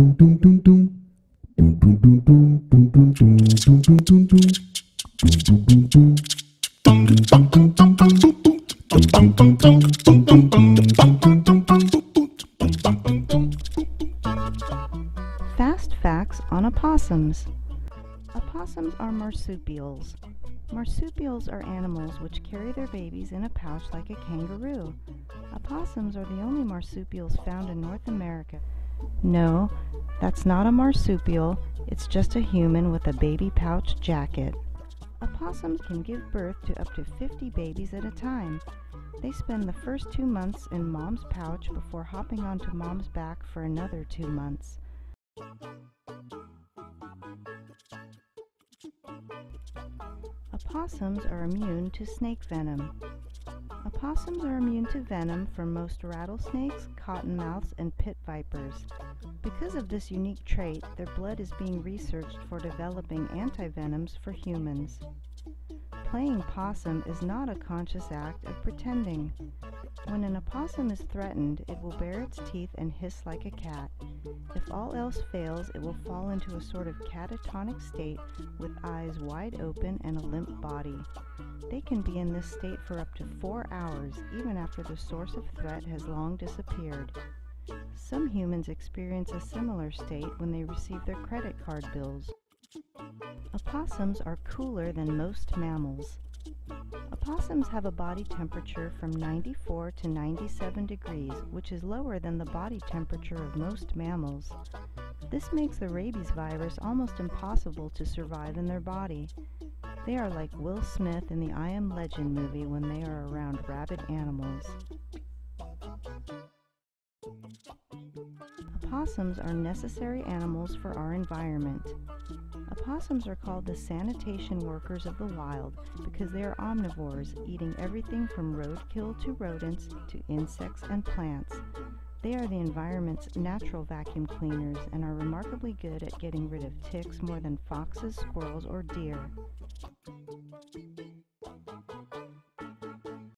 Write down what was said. Fast facts on opossums. Opossums are marsupials. Marsupials are animals which carry their babies in a pouch like a kangaroo. Opossums are the only marsupials found in North America. No, that's not a marsupial, it's just a human with a baby pouch jacket. Opossums can give birth to up to 50 babies at a time. They spend the first 2 months in mom's pouch before hopping onto mom's back for another 2 months. Opossums are immune to snake venom. Opossums are immune to venom from most rattlesnakes, cottonmouths, and pit vipers. Because of this unique trait, their blood is being researched for developing antivenoms for humans. Playing possum is not a conscious act of pretending. When an opossum is threatened, it will bare its teeth and hiss like a cat. If all else fails, it will fall into a sort of catatonic state with eyes wide open and a limp body. They can be in this state for up to 4 hours, even after the source of threat has long disappeared. Some humans experience a similar state when they receive their credit card bills. Opossums are cooler than most mammals. Opossums have a body temperature from 94 to 97 degrees, which is lower than the body temperature of most mammals. This makes the rabies virus almost impossible to survive in their body. They are like Will Smith in the I Am Legend movie when they are around rabid animals. Opossums are necessary animals for our environment. Opossums are called the sanitation workers of the wild because they are omnivores, eating everything from roadkill to rodents to insects and plants. They are the environment's natural vacuum cleaners and are remarkably good at getting rid of ticks more than foxes, squirrels, or deer.